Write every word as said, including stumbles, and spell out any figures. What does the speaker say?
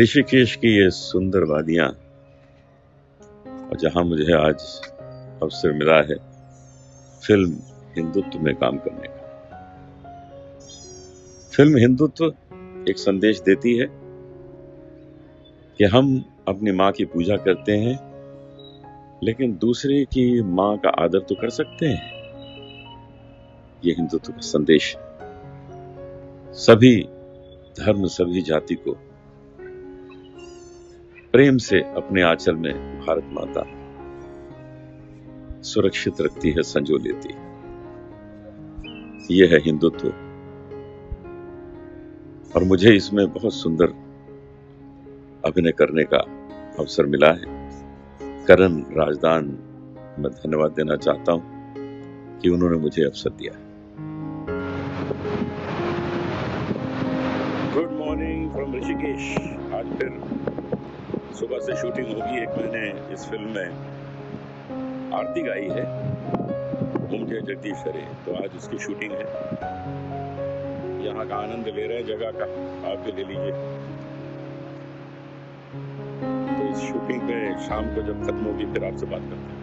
ऋषिकेश की ये सुंदर वादियां, और जहां मुझे आज अवसर मिला है फिल्म हिंदुत्व में काम करने का। फिल्म हिंदुत्व एक संदेश देती है कि हम अपनी माँ की पूजा करते हैं, लेकिन दूसरे की माँ का आदर तो कर सकते हैं। ये हिंदुत्व का संदेश है। सभी धर्म, सभी जाति को प्रेम से अपने आंचल में भारत माता सुरक्षित रखती है, संजो लेती है। यह है हिंदुत्व, और मुझे इसमें बहुत सुंदर अभिनय करने का अवसर मिला है। करण राजदान मैं धन्यवाद देना चाहता हूं कि उन्होंने मुझे अवसर दिया है। Good morning from Rishikesh. आज फिर सुबह से शूटिंग होगी। एक मैंने इस फिल्म में आरती गाई है, ओम जय जगदीश हरे, तो आज उसकी शूटिंग है। यहाँ का आनंद ले रहे हैं, जगह का आप भी ले लीजिए। तो इस शूटिंग में शाम को जब खत्म होगी फिर आपसे बात करते हैं।